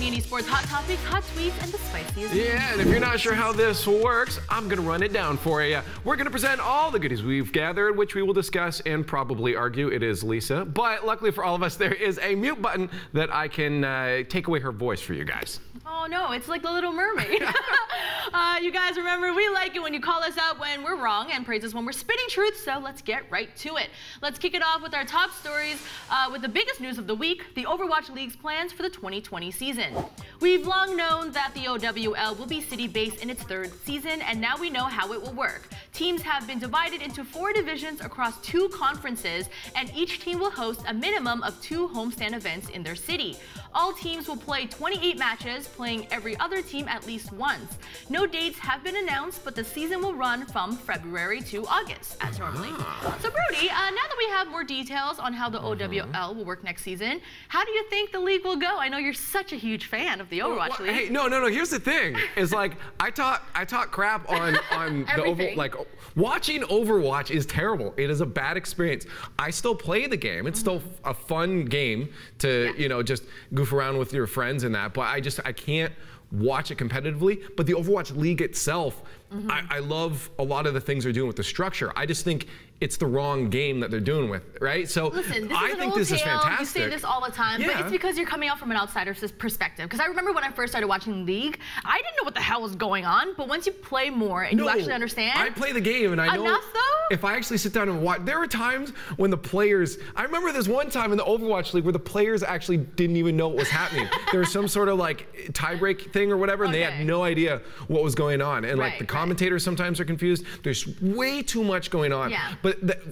community sports hot topics, hot tweets, and the spiciest. Yeah, and if you're not sure how this works, I'm going to run it down for you. We're going to present all the goodies we've gathered, which we will discuss and probably argue it is Lisa. But luckily for all of us, there is a mute button that I can take away her voice for you guys. Oh, no, it's like The Little Mermaid. You guys remember, we like it when you call us out when we're wrong and praise us when we're spitting truth, so let's get right to it. Let's kick it off with our top stories with the biggest news of the week, the Overwatch League's plans for the 2020 season. We've long known that the OWL will be city-based in its third season, and now we know how it will work. Teams have been divided into 4 divisions across 2 conferences, and each team will host a minimum of 2 homestand events in their city. All teams will play 28 matches, playing every other team at least once. No dates have been announced, but the season will run from February to August, as normally. So Brody, now that we have more details on how the OWL will work next season, how do you think the league will go? I know you're such a huge fan of the Overwatch League. Hey, no, here's the thing. It's like, I talk crap on the Overwatch. Like, watching Overwatch is terrible. It is a bad experience. I still play the game. It's still a fun game to, you know, just goof around with your friends and that, but I can't watch it competitively. But the Overwatch League itself, I love a lot of the things they're doing with the structure. I just think it's the wrong game that they're doing with, right? So listen, I think this is fantastic. You say this all the time, but it's because you're coming out from an outsider's perspective. Because I remember when I first started watching League, I didn't know what the hell was going on. But once you play more and you actually understand, I play the game and I know. Enough though? If I actually sit down and watch, there were times when the players. I remember there's one time in the Overwatch League where the players actually didn't even know what was happening. There was some sort of like tiebreak thing or whatever, and they had no idea what was going on. And like the commentators sometimes are confused. There's way too much going on. Yeah. But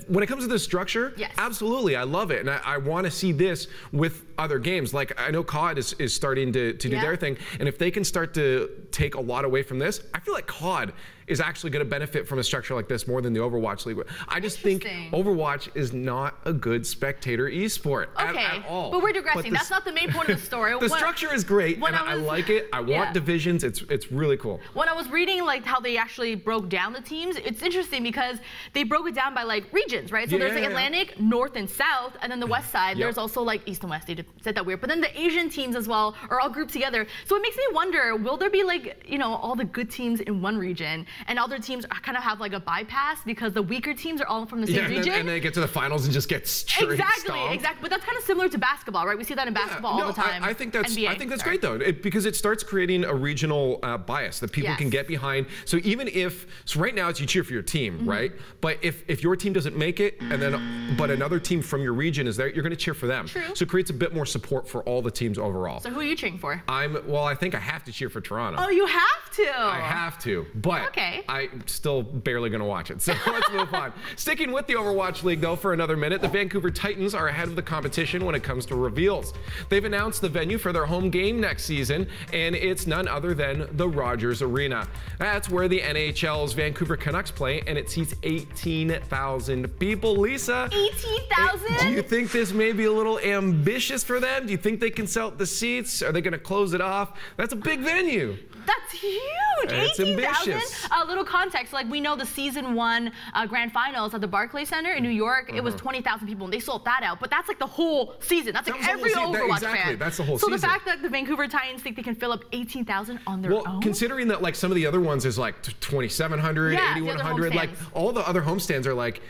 when it comes to the structure, absolutely, I love it. And I want to see this with other games. Like, I know COD is starting to do their thing. And if they can start to take a lot away from this, I feel like COD is actually going to benefit from a structure like this more than the Overwatch League. I just think Overwatch is not a good spectator esport at all. But we're digressing. But that's not the main point of the story. The structure is great, and I like it. I want divisions. It's really cool. When I was reading like how they actually broke down the teams, it's interesting because they broke it down by like regions, right? So there's the Atlantic, North and South, and then the West side. There's also like East and West. They said that weird. But then the Asian teams as well are all grouped together. So it makes me wonder, will there be like, you know, all the good teams in one region, and other teams kind of have like a bypass because the weaker teams are all from the same region. And then they get to the finals and just get straight stomped. Exactly. But that's kind of similar to basketball, right? We see that in basketball all the time. I think that's great though, because it starts creating a regional bias that people can get behind. So even if, so right now it's you cheer for your team, right? But if your team doesn't make it, and then but another team from your region is there, you're going to cheer for them. True. So it creates a bit more support for all the teams overall. So who are you cheering for? I think I have to cheer for Toronto. Oh, you have to. I have to, but. Okay. I'm still barely going to watch it, so let's move on. Sticking with the Overwatch League, though, for another minute, the Vancouver Titans are ahead of the competition when it comes to reveals. They've announced the venue for their home game next season, and it's none other than the Rogers Arena. That's where the NHL's Vancouver Canucks play, and it seats 18,000 people. Lisa, 18,000? Do you think this may be a little ambitious for them? Do you think they can sell the seats? Are they going to close it off? That's a big venue. That's huge, 18,000. A little context, like we know the season 1 grand finals at the Barclays Center in New York, it was 20,000 people and they sold that out, but that's like the whole season. That's like every Overwatch fan. That's the whole season. So the fact that the Vancouver Titans think they can fill up 18,000 on their own? Well, considering that like some of the other ones is like 2,700, 8,100, like all the other homestands are like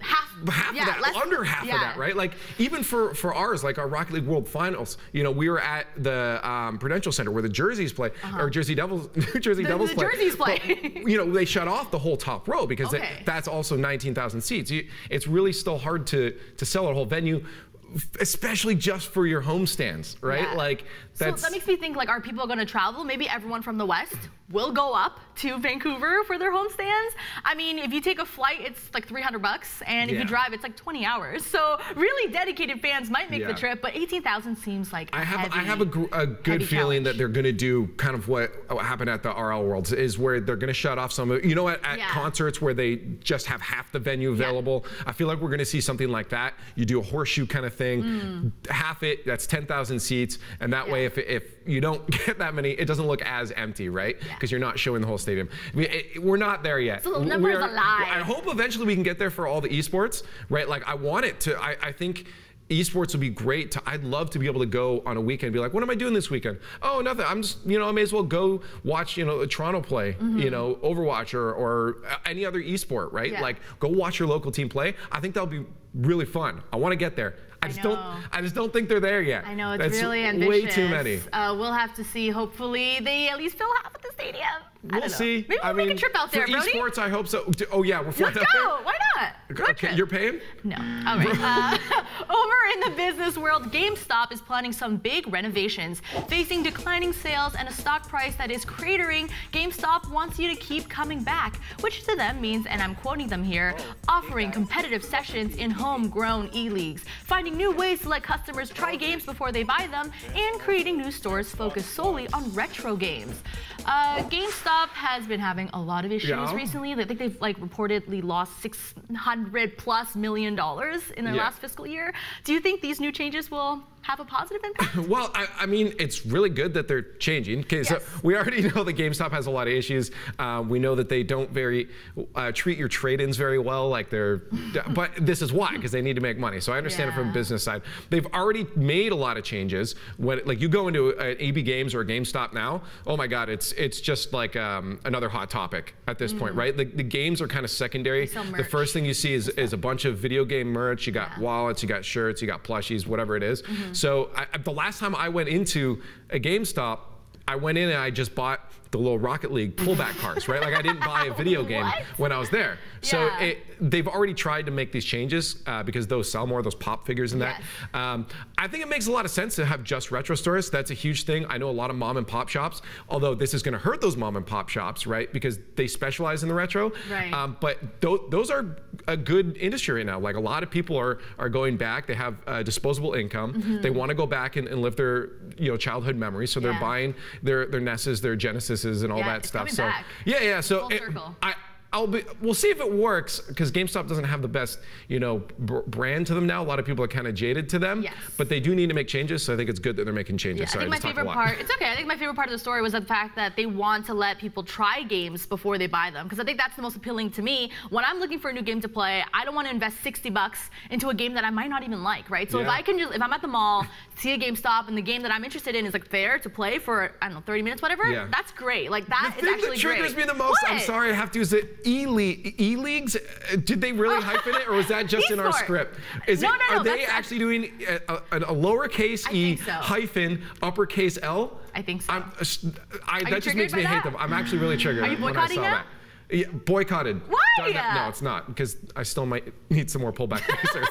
half of that, under half of that, right? Like even for ours, like our Rocket League World Finals, you know, we were at the Prudential Center where the Jerseys play, or New Jersey Devils play. But, you know, they shut off the whole top row because that's also 19,000 seats. It's really still hard to sell a whole venue, especially just for your homestands, right? Like that's, so that makes me think, like, are people going to travel? Maybe everyone from the West will go up to Vancouver for their homestands. I mean, if you take a flight, it's like $300 bucks, and if you drive, it's like 20 hours. So really dedicated fans might make the trip, but 18,000 seems like I have a good feeling that they're going to do kind of what happened at the RL Worlds, is where they're going to shut off some of, you know, at concerts where they just have half the venue available. I feel like we're going to see something like that. You do a horseshoe kind of thing, half it, that's 10,000 seats, and that way if you don't get that many, it doesn't look as empty, right? Because you're not showing the whole stadium. I mean, we're not there yet. So the number's a lie. I hope eventually we can get there for all the esports, right? Like I want it to, I think Esports would be great. I'd love to be able to go on a weekend and be like, what am I doing this weekend? Oh, nothing. I'm just, you know, I may as well go watch, you know, Toronto play, you know, Overwatch or any other esport, right? Yeah. Like, go watch your local team play. I think that'll be really fun. I want to get there. I just don't think they're there yet. I know, it's really ambitious. Way too many. We'll have to see. Hopefully, they at least fill half of the stadium. We'll see. Maybe we'll make a trip out there, Brody. For esports, I hope so. Oh yeah, we're flying out there. Let's go. Why not? Okay, you're paying? No. All right. Over in the business world, GameStop is planning some big renovations. Facing declining sales and a stock price that is cratering, GameStop wants you to keep coming back, which to them means, and I'm quoting them here, offering competitive sessions in homegrown e-leagues, finding new ways to let customers try games before they buy them, and creating new stores focused solely on retro games. GameStop has been having a lot of issues recently. I think they've like reportedly lost $600+ million in their last fiscal year. Do you think these new changes will have a positive impact? Well, I mean, it's really good that they're changing. Okay, so we already know that GameStop has a lot of issues. We know that they don't treat your trade-ins very well, like they're, but this is why, because they need to make money. So I understand it from a business side. They've already made a lot of changes. When, like, you go into an EB Games or a GameStop now, oh my God, it's just like another hot topic at this point, right? The games are kind of secondary. The first thing you see is a bunch of video game merch. You got wallets, you got shirts, you got plushies, whatever it is. So the last time I went into a GameStop, I went in and I just bought the little Rocket League pullback carts, right? Like I didn't buy a video game when I was there. So they've already tried to make these changes because those sell more, those pop figures and that. I think it makes a lot of sense to have just retro stores. That's a huge thing. I know a lot of mom and pop shops, although this is gonna hurt those mom and pop shops, right? Because they specialize in the retro. Right. But those are a good industry right now. Like a lot of people are going back. They have disposable income. They wanna go back and live their childhood memories. So they're buying their NESs, their Genesis, and all that stuff. So so we'll see if it works, because GameStop doesn't have the best brand to them now. A lot of people are kind of jaded to them, but they do need to make changes. So I think it's good that they're making changes. Sorry, I think my favorite part, it's okay, I think my favorite part of the story was the fact that they want to let people try games before they buy them, because I think that's the most appealing to me. When I'm looking for a new game to play, I don't want to invest $60 into a game that I might not even like, right? So if I can just, if I'm at the mall, see a GameStop, and the game that I'm interested in is like there to play for, I don't know, 30 minutes, whatever, that's great. Like that is actually great. The thing that triggers me the most, I'm sorry, I have to use it, E-leagues, did they really hype in it, or was that just in our script? No, are they actually doing a lowercase e hyphen uppercase L? I think so. That just makes me hate them. I'm actually really triggered when I saw that. Yeah, boycotted. Why? No, it's not, because I still might need some more pullback racers.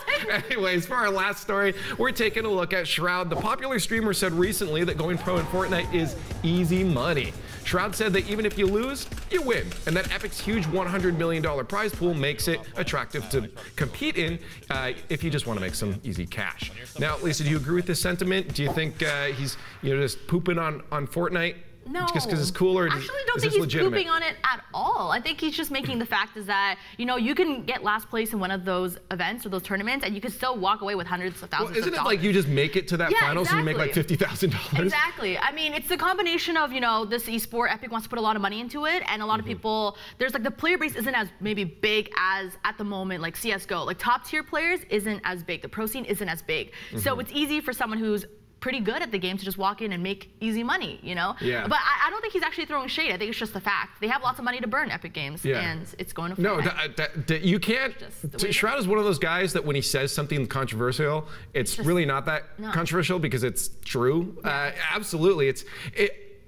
Anyways, for our last story, we're taking a look at Shroud. The popular streamer said recently that going pro in Fortnite is easy money. Shroud said that even if you lose, you win, and that Epic's huge $100 million prize pool makes it attractive to compete in if you just want to make some easy cash. Now, Lisa, do you agree with this sentiment? Do you think he's just pooping on Fortnite? No. Just because it's cooler? I actually don't think he's pooping on it at all. I think he's just making the fact is that, you can get last place in one of those events or those tournaments, and you can still walk away with hundreds of thousands of dollars. Isn't it like you just make it to that final, so you make like $50,000? Exactly. I mean, it's the combination of, this esport, Epic wants to put a lot of money into it, and a lot of people, there's like the player base isn't as maybe big as at the moment, like CSGO. Like top tier players isn't as big. The pro scene isn't as big. So it's easy for someone who's pretty good at the game to just walk in and make easy money, But I don't think he's actually throwing shade. I think it's just the fact. They have lots of money to burn, Epic Games, and it's going to Fortnite. You can't. Shroud is one of those guys that when he says something controversial, it's just, really not that controversial because it's true. Absolutely. It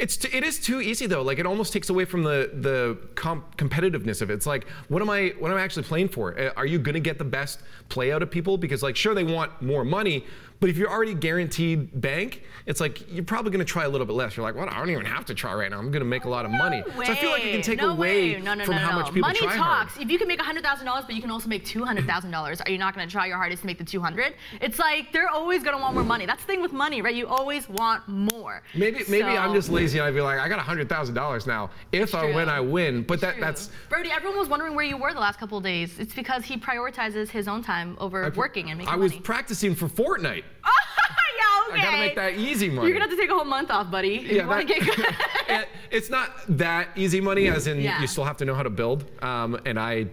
is too easy though. Like it almost takes away from the competitiveness of it. It's like, what am I actually playing for? Are you gonna get the best play out of people? Because like, sure, they want more money, but if you're already guaranteed bank, it's like you're probably gonna try a little bit less. You're like, well, I don't even have to try right now. I'm gonna make a lot of money. So I feel like you can take away from how much people try hard. Money talks. If you can make $100,000, but you can also make $200,000, are you not gonna try your hardest to make the 200? It's like they're always gonna want more money. That's the thing with money, right? You always want more. Maybe I'm just lazy and I'd be like, I got $100,000 now. If I win, I win. But that's... Brody, everyone was wondering where you were the last couple of days. It's because he prioritizes his own time over working and making money. I was practicing for Fortnite. Okay. I gotta make that easy money. You're gonna have to take a whole month off, buddy. If you wanna get good. It's not that easy money, as in you still have to know how to build. And I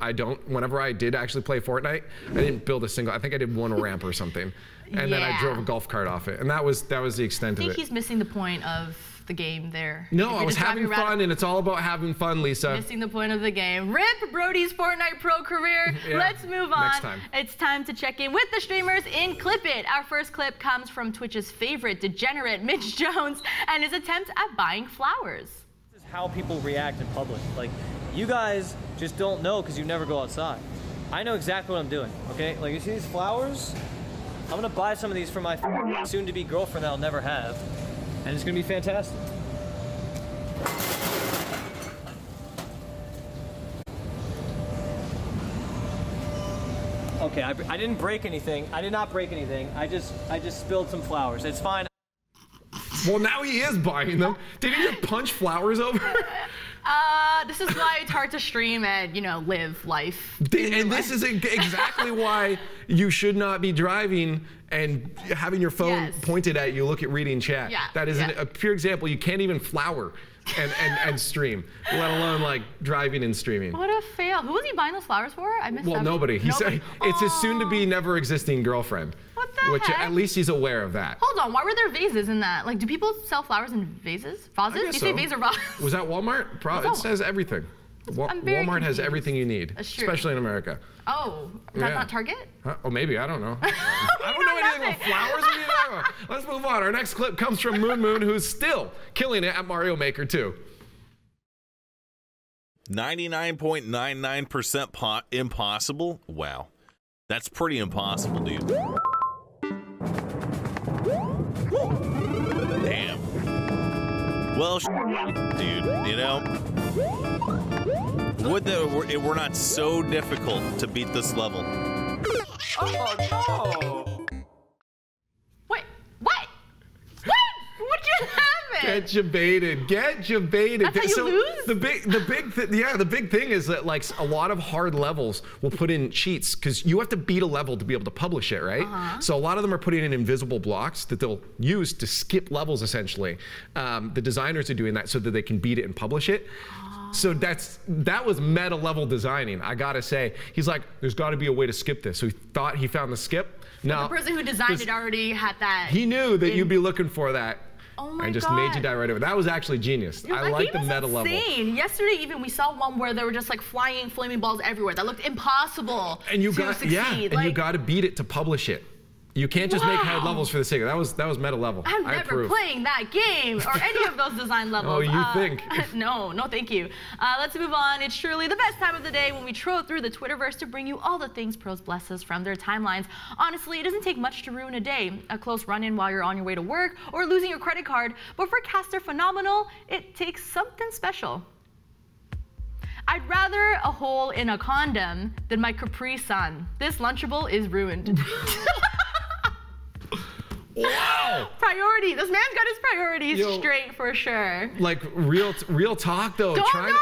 I don't, whenever I did actually play Fortnite, I didn't build a single, I think I did one ramp or something. And then I drove a golf cart off it. And that was the extent of it. I think he's missing the point of the game there. No, I was having fun, and it's all about having fun, Lisa. Missing the point of the game. RIP Brody's Fortnite pro career. Let's move on. Next time. It's time to check in with the streamers in Clip It. Our first clip comes from Twitch's favorite degenerate, Mitch Jones, and his attempt at buying flowers. This is how people react in public. Like, you guys just don't know because you never go outside. I know exactly what I'm doing, okay? Like, you see these flowers? I'm gonna buy some of these for my soon-to-be girlfriend that I'll never have, and it's gonna be fantastic. Okay, I didn't break anything. I did not break anything. I just spilled some flowers. It's fine. Well, now he is buying them. Did he just punch flowers over? This is why it's hard to stream and, you know, live life. And this is exactly why you should not be driving and having your phone pointed at you, reading chat. Yeah. That is a pure example. You can't even flower and stream, let alone like driving and streaming. What a fail. Who was he buying those flowers for? I missed that. Well, nobody. He said it's his soon-to-be, never-existing girlfriend. What the heck? At least he's aware of that. Hold on. Why were there vases in that? Like, do people sell flowers in vases? Vases? Did you say vase or vase? Was that Walmart? Probably. It says everything. Walmart has everything you need, especially in America. Oh, that's not Target? Oh, maybe. I don't know. I don't know anything about flowers. Let's move on. Our next clip comes from Moon Moon, who's still killing it at Mario Maker 2. 99.99% impossible? Wow. That's pretty impossible, dude. Damn. Well, dude, you know? Would that it were not so difficult to beat this level. Oh, no. Wait, what? What? What just happened? Get you baited. Get you baited. That's how you lose? The big thing is that, like, a lot of hard levels will put in cheats because you have to beat a level to be able to publish it, right? So a lot of them are putting in invisible blocks that they'll use to skip levels, essentially. The designers are doing that so that they can beat it and publish it. So that was meta level designing, I gotta say. He's like, there's gotta be a way to skip this. So he thought he found the skip. No, the person who designed it already had that. He knew that you'd be looking for that. Oh my God. And just made you die right over. That was actually genius. Dude, I like the meta level. Yesterday even we saw one where there were just like flying flaming balls everywhere. That looked impossible. And you got and you gotta beat it to publish it. You can't just make high levels for the sake of it. That was meta level. I'm never playing that game or any of those design levels. Oh, you think? No, thank you. Let's move on. It's truly the best time of the day when we troll through the Twitterverse to bring you all the things pros bless us from their timelines. Honestly, it doesn't take much to ruin a day. A close run-in while you're on your way to work or losing your credit card. But for Caster Phenomenal, it takes something special. I'd rather a hole in a condom than my Capri Sun. This Lunchable is ruined. Wow! Priority. This man's got his priorities straight for sure. Like real talk though. Trying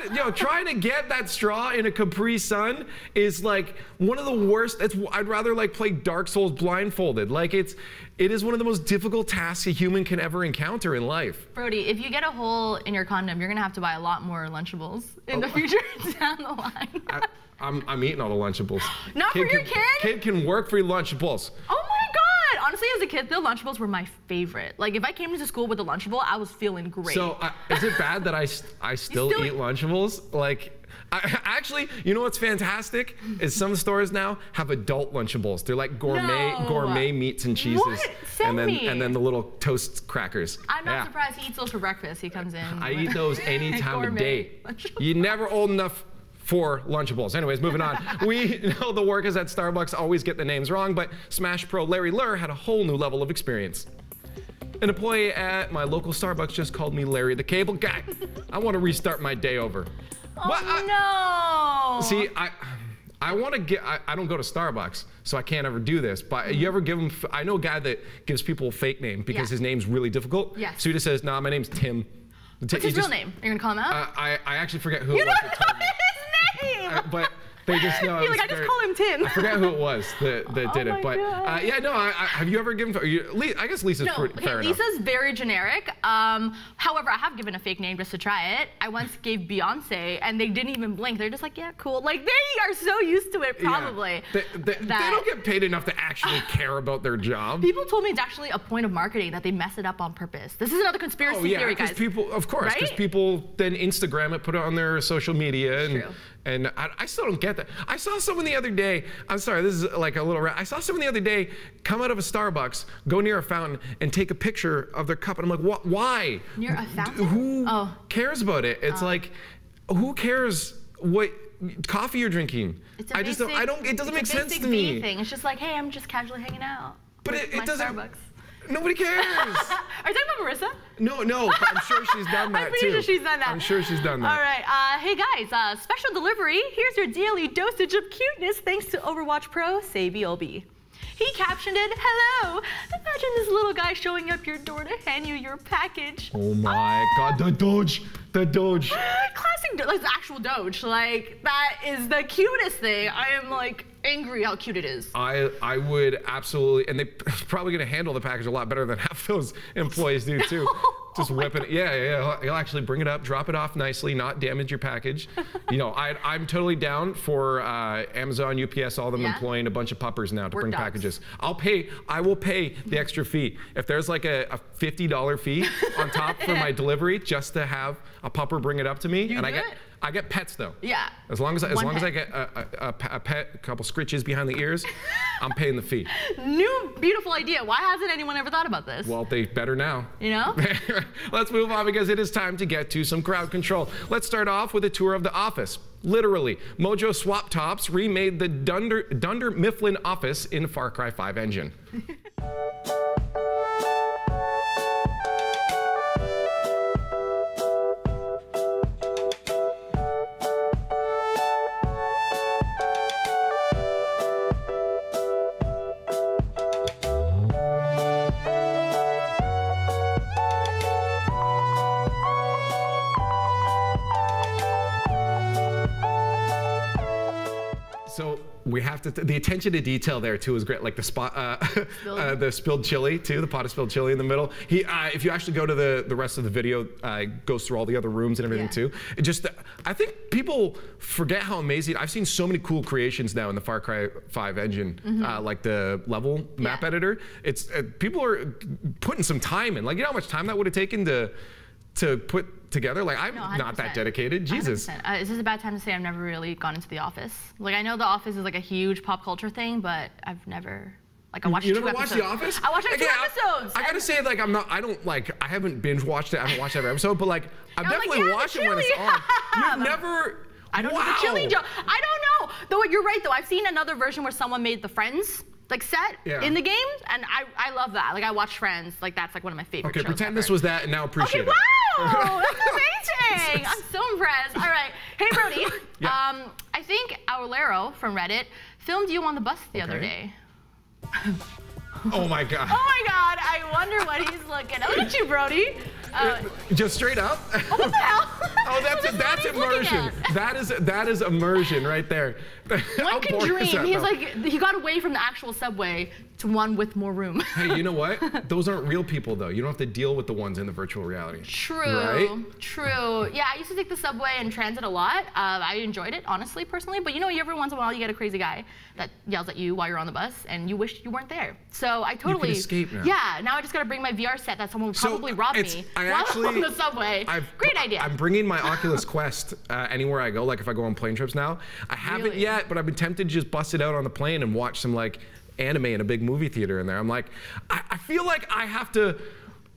to get that straw in a Capri Sun is like one of the worst. I'd rather like play Dark Souls blindfolded. Like it is one of the most difficult tasks a human can ever encounter in life. Brody, if you get a hole in your condom, you're gonna have to buy a lot more Lunchables in the future down the line. I'm eating all the Lunchables. Not for your kid? Kid can work for your Lunchables. Oh my God. Honestly, as a kid, the Lunchables were my favorite. Like, if I came into school with a Lunchable, I was feeling great. So, is it bad that I still eat Lunchables? Like, actually, you know what's fantastic? Is some stores now have adult Lunchables. They're like gourmet meats and cheeses. What? And then the little toast crackers. I'm not surprised he eats those for breakfast. He comes in. I eat those any time of day. You're never old enough for Lunchables. Anyways, moving on. We know the workers at Starbucks always get the names wrong, but Smash Pro Larry Lur had a whole new level of experience. An employee at my local Starbucks just called me Larry the Cable Guy. I want to restart my day over. Oh, but no! See, I want to get, I don't go to Starbucks, so I can't ever do this, but you ever give them, I know a guy that gives people a fake name because his name's really difficult. Yes. So he just says, nah, my name's Tim. What's his real name? Are you going to call him out? I actually forget who it was. But They just know. You're like, I just call him Tim. I forgot who it was that did it, but yeah, no. Have you ever given? I guess Lisa's fair enough. Lisa's very generic. However, I have given a fake name just to try it. I once gave Beyonce, and they didn't even blink. They're just like, yeah, cool. Like they are so used to it, probably. Yeah. They don't get paid enough to actually care about their job. People told me it's actually a point of marketing that they mess it up on purpose. This is another conspiracy theory, guys. People, of course, because people then Instagram it, put it on their social media, and I still don't get that. I saw someone the other day. I'm sorry, this is like a little. I saw someone the other day come out of a Starbucks, go near a fountain, and take a picture of their cup. And I'm like, why? Near a fountain? Who cares about it? It's like, who cares what coffee you're drinking? It's a I just basic, don't. I don't. It doesn't make sense to me. Thing. It's just like, hey, I'm just casually hanging out. But it doesn't. Starbucks. Nobody cares. Are you talking about Marissa? No, no, but I'm sure she's done that. I'm pretty sure she's done that. I'm sure she's done that. All right. Hey, guys, special delivery. Here's your daily dosage of cuteness thanks to Overwatch Pro, SabioB. He captioned it, hello. Imagine this little guy showing up your door to hand you your package. Oh, my God. The Doge. The Doge. Classic Doge. Like, the actual Doge. Like, that is the cutest thing. I am, like, angry how cute it is. I would absolutely, and they're probably going to handle the package a lot better than half those employees do, too. Just whipping it. Yeah. He'll actually bring it up, drop it off nicely, not damage your package. You know, I'm totally down for Amazon, UPS, all of them employing a bunch of puppers now to bring packages. I will pay the extra fee. If there's like a $50 fee on top for my delivery just to have a pupper bring it up to me, I get pets though. Yeah. As long as I get a pet, a couple scritches behind the ears, I'm paying the fee. New beautiful idea. Why hasn't anyone ever thought about this? Well, they better now. You know. Let's move on because it is time to get to some crowd control. Let's start off with a tour of The Office. Literally, Mojo Swaptops remade the Dunder Mifflin office in Far Cry 5 engine. So we have to, the attention to detail there too is great. Like the spot, the spilled chili too, the pot of spilled chili in the middle. He, if you actually go to the rest of the video, goes through all the other rooms and everything too. It just, I think people forget how amazing, I've seen so many cool creations now in the Far Cry 5 engine, like the level map editor. It's, people are putting some time in. Like you know how much time that would have taken to put together? Like, I'm not that dedicated. Jesus. Is this a bad time to say I've never really gone into The Office? Like, I know The Office is like a huge pop culture thing, but I've never, like, I watched two episodes. You never watched The Office? I watched like two episodes. I gotta say, like, I haven't binge watched it. I haven't watched every episode, but, like, I'm definitely watching it when it's on. You've never... I don't know the chili joke. I don't know. Though, you're right, though. I've seen another version where someone made the Friends like set in the game, and I love that. Like I watch Friends, like that's like one of my favorite shows pretend ever. This was that and now appreciate it. Wow, that's amazing. I'm so impressed. All right, hey Brody, I think Aulero from Reddit filmed you on the bus the other day. Oh my God. Oh my God, I wonder what he's looking at. Look at you, Brody. Just straight up. Oh, what the hell? Oh, that's immersion. That is immersion right there. One can dream. He's like, he got away from the actual subway to one with more room. Hey, you know what? Those aren't real people, though. You don't have to deal with the ones in the virtual reality. True. Right? True. Yeah, I used to take the subway and transit a lot. I enjoyed it, honestly, personally. But you know, every once in a while, you get a crazy guy that yells at you while you're on the bus, and you wish you weren't there. So I totally. You can escape now. Yeah. Now I just got to bring my VR set that someone probably robbed me. On the subway. Great idea. I'm bringing my Oculus Quest anywhere I go. Like if I go on plane trips now, I haven't yet, but I've been tempted to just bust it out on the plane and watch some like anime in a big movie theater in there. I'm like, I feel like I have to.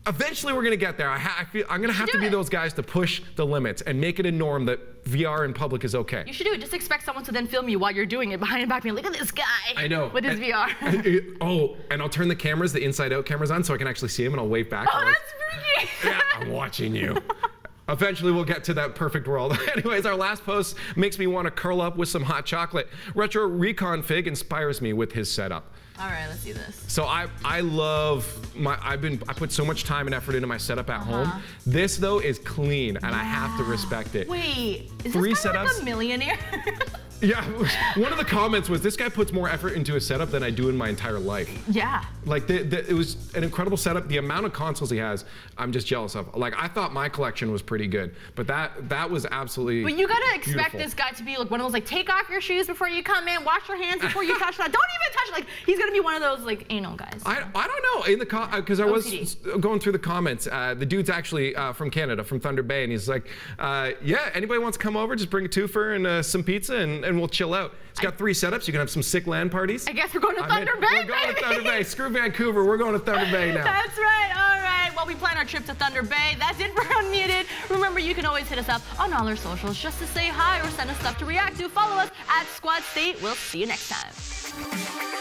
Eventually, we're gonna get there. I'm gonna have to be those guys to push the limits and make it a norm that VR in public is okay. You should do it. Just expect someone to then film you while you're doing it behind and back. Look at this guy. I know. With his VR. And I'll turn the cameras, the inside-out cameras, on so I can actually see him, and I'll wave back. Oh, that's freaky. Yeah, I'm watching you. Eventually, we'll get to that perfect world. Anyways, our last post makes me want to curl up with some hot chocolate. Retro Reconfig inspires me with his setup. All right, let's do this. So I love my, I put so much time and effort into my setup at home. This though is clean and I have to respect it. Wait, is this kind of like a millionaire? Yeah, one of the comments was, this guy puts more effort into a setup than I do in my entire life. Yeah. Like, it was an incredible setup. The amount of consoles he has, I'm just jealous of. Like, I thought my collection was pretty good, but that was absolutely But you gotta expect beautiful. This guy to be like one of those, like, take off your shoes before you come in, wash your hands before you touch that. Don't even touch, like, he's gonna be one of those, like, anal guys. So. I don't know, in the, because I was going through the comments, the dude's actually from Canada, from Thunder Bay, and he's like, yeah, anybody wants to come over, just bring a twofer and some pizza and we'll chill out. It's got three setups. You can have some sick LAN parties. I guess we're going to Thunder Bay, we're going to Thunder Bay. Screw Vancouver. We're going to Thunder Bay now. That's right. All right. Well, we plan our trip to Thunder Bay. That's it for Unmuted. Remember, you can always hit us up on all our socials just to say hi or send us stuff to react to. Follow us at Squad State. We'll see you next time.